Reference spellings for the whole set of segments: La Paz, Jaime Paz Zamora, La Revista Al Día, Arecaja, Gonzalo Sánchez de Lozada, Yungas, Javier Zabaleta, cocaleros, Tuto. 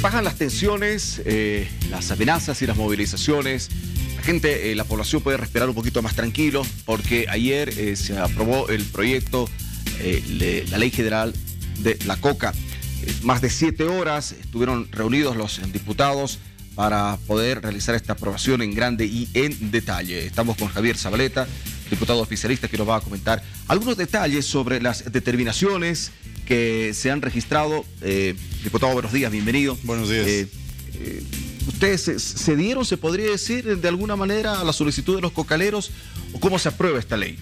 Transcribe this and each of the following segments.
Bajan las tensiones, las amenazas y las movilizaciones. La gente, la población puede respirar un poquito más tranquilo, porque ayer se aprobó el proyecto, la ley general de la coca. Más de 7 horas estuvieron reunidos los diputados para poder realizar esta aprobación en grande y en detalle. Estamos con Javier Zabaleta, diputado oficialista, que nos va a comentar algunos detalles sobre las determinaciones que se han registrado. Diputado, buenos días, bienvenido. Buenos días. ¿Ustedes se dieron, se podría decir, de alguna manera a la solicitud de los cocaleros, o cómo se aprueba esta ley?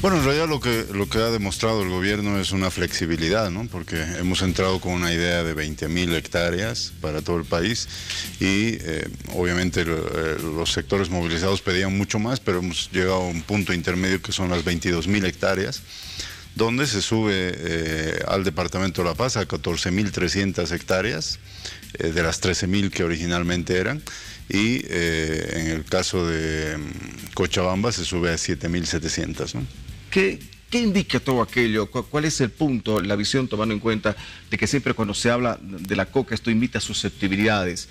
Bueno, en realidad lo que ha demostrado el gobierno es una flexibilidad, ¿no? Porque hemos entrado con una idea de 20.000 hectáreas para todo el país y obviamente los sectores movilizados pedían mucho más, pero hemos llegado a un punto intermedio que son las 22.000 hectáreas, donde se sube al departamento de La Paz a 14.300 hectáreas de las 13.000 que originalmente eran. Y en el caso de Cochabamba se sube a 7.700. ¿no? ¿Qué indica todo aquello? ¿Cuál es el punto, la visión, tomando en cuenta de que siempre cuando se habla de la coca esto invita a susceptibilidades?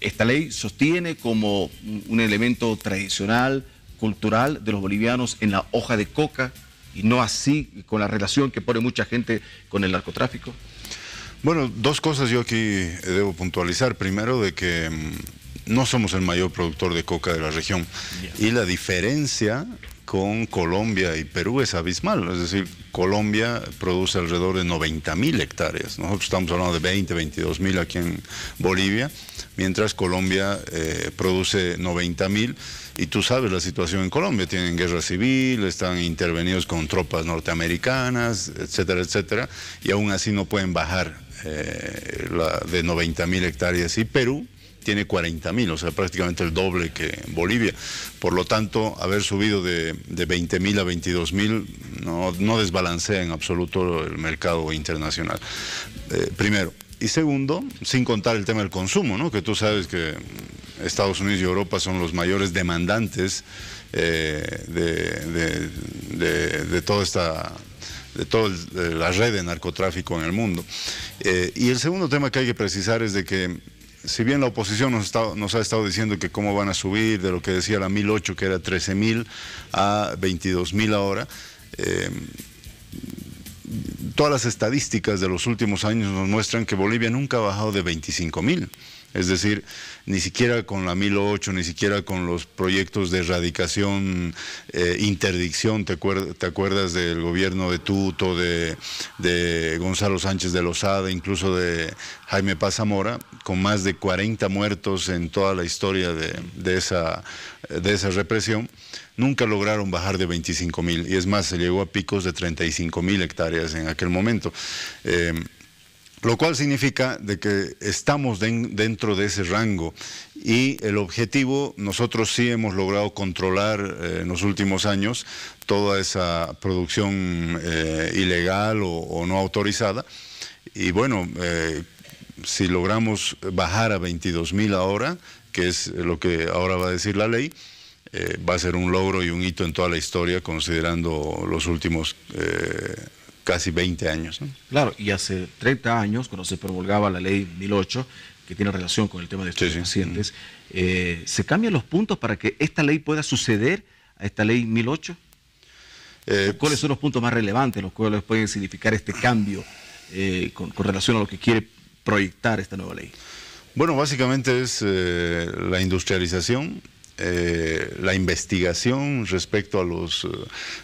Esta ley sostiene como un elemento tradicional, cultural de los bolivianos en la hoja de coca, y no así con la relación que pone mucha gente con el narcotráfico. Bueno, dos cosas yo aquí debo puntualizar. Primero, de que no somos el mayor productor de coca de la región. Y la diferencia con Colombia y Perú es abismal. Es decir, Colombia produce alrededor de 90.000 hectáreas. Nosotros estamos hablando de 20, 22.000 aquí en Bolivia, mientras Colombia produce 90.000. Y tú sabes la situación en Colombia. Tienen guerra civil, están intervenidos con tropas norteamericanas, etcétera, etcétera. Y aún así no pueden bajar de 90.000 hectáreas. Y Perú tiene 40.000, o sea, prácticamente el doble que Bolivia. Por lo tanto, haber subido de 20.000 a 22.000 no desbalancea en absoluto el mercado internacional. Primero. Y segundo, sin contar el tema del consumo, ¿no? Que tú sabes que Estados Unidos y Europa son los mayores demandantes de toda la red de narcotráfico en el mundo. Y el segundo tema que hay que precisar es de que, si bien la oposición nos ha estado diciendo que cómo van a subir de lo que decía la 1008, que era 13.000 a 22.000 ahora, todas las estadísticas de los últimos años nos muestran que Bolivia nunca ha bajado de 25.000. Es decir, ni siquiera con la 1008, ni siquiera con los proyectos de erradicación, interdicción. ¿Te acuerdas del gobierno de Tuto, de Gonzalo Sánchez de Lozada, incluso de Jaime Paz Zamora, con más de 40 muertos en toda la historia de esa represión? Nunca lograron bajar de 25.000, y es más, se llegó a picos de 35.000 hectáreas en aquel momento. Lo cual significa de que estamos dentro de ese rango, y el objetivo, nosotros sí hemos logrado controlar en los últimos años toda esa producción ilegal o no autorizada, y bueno, si logramos bajar a 22.000 ahora, que es lo que ahora va a decir la ley, va a ser un logro y un hito en toda la historia, considerando los últimos casi 20 años. ¿No? Claro, y hace 30 años, cuando se promulgaba la ley 1008, que tiene relación con el tema de estos pacientes, ¿se cambian los puntos para que esta ley pueda suceder a esta ley 1008? ¿Cuáles son los puntos más relevantes, los cuales pueden significar este cambio con relación a lo que quiere proyectar esta nueva ley? Bueno, básicamente es la industrialización, la investigación respecto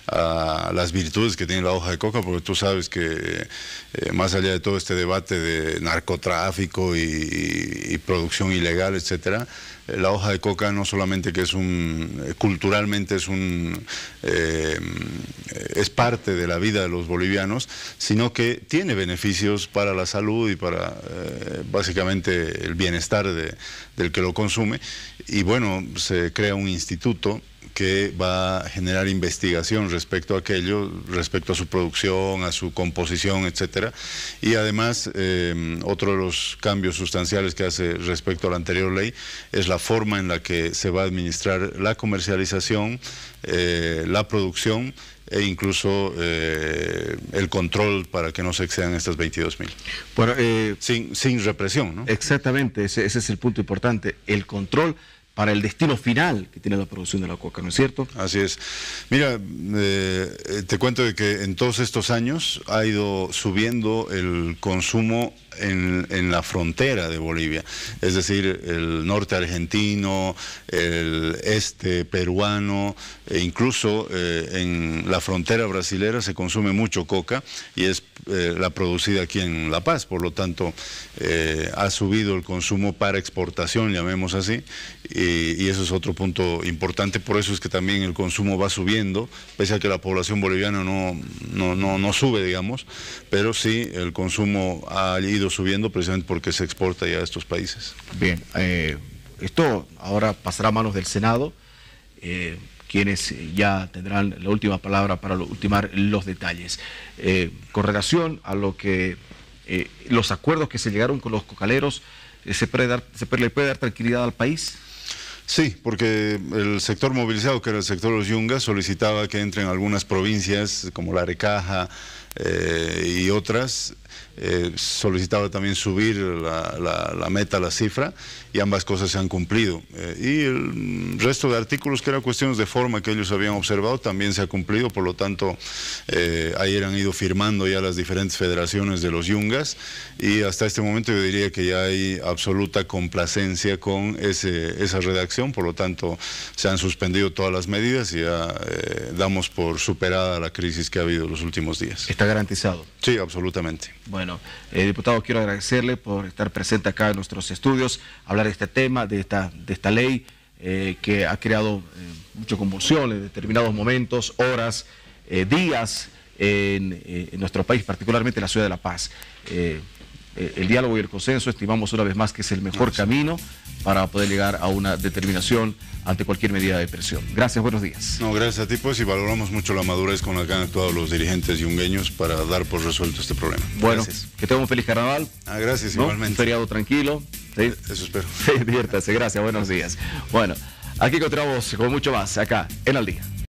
a las virtudes que tiene la hoja de coca, porque tú sabes que más allá de todo este debate de narcotráfico y producción ilegal, etcétera, la hoja de coca no solamente que es culturalmente es parte de la vida de los bolivianos, sino que tiene beneficios para la salud y para básicamente el bienestar del que lo consume. Y bueno, se crea un instituto que va a generar investigación respecto a aquello, respecto a su producción, a su composición, etcétera. Y además, otro de los cambios sustanciales que hace respecto a la anterior ley es la forma en la que se va a administrar la comercialización, la producción e incluso el control para que no se excedan estas 22.000. Bueno, sin represión, ¿no? Exactamente, ese es el punto importante, el control para el destino final que tiene la producción de la coca, ¿no es cierto? Así es. Mira, te cuento de que en todos estos años ha ido subiendo el consumo en la frontera de Bolivia, es decir, el norte argentino, el este peruano, e incluso en la frontera brasilera se consume mucho coca y es la producida aquí en La Paz, por lo tanto ha subido el consumo para exportación, llamemos así, y eso es otro punto importante, por eso es que también el consumo va subiendo, pese a que la población boliviana no sube, digamos, pero sí el consumo ha ido subiendo precisamente porque se exporta ya a estos países. Bien, esto ahora pasará a manos del Senado, quienes ya tendrán la última palabra para ultimar los detalles. Con relación a lo que los acuerdos que se llegaron con los cocaleros, ¿le puede dar tranquilidad al país? Sí, porque el sector movilizado, que era el sector de los yungas, solicitaba que entren algunas provincias como la Arecaja y otras, solicitaba también subir la meta, la cifra, y ambas cosas se han cumplido. Y el resto de artículos, que eran cuestiones de forma que ellos habían observado, también se ha cumplido, por lo tanto, ayer han ido firmando ya las diferentes federaciones de los yungas, y hasta este momento yo diría que ya hay absoluta complacencia con esa redacción, por lo tanto, se han suspendido todas las medidas y ya damos por superada la crisis que ha habido en los últimos días. ¿Está garantizado? Sí, absolutamente. Bueno, diputado, quiero agradecerle por estar presente acá en nuestros estudios, hablar de este tema, de esta ley que ha creado mucha convulsión en determinados momentos, horas, días en nuestro país, particularmente en la ciudad de La Paz. El diálogo y el consenso, estimamos una vez más que es el mejor camino para poder llegar a una determinación ante cualquier medida de presión. Gracias, buenos días. No, gracias a ti, pues, y valoramos mucho la madurez con la que han actuado los dirigentes yungueños para dar por resuelto este problema. Bueno, gracias. Que tengan un feliz carnaval. Ah, gracias, ¿no? Igualmente. Un feriado tranquilo. ¿Sí? Eso espero. Sí, diviértase, gracias, buenos días. Bueno, aquí continuamos con mucho más, acá, en Al Día.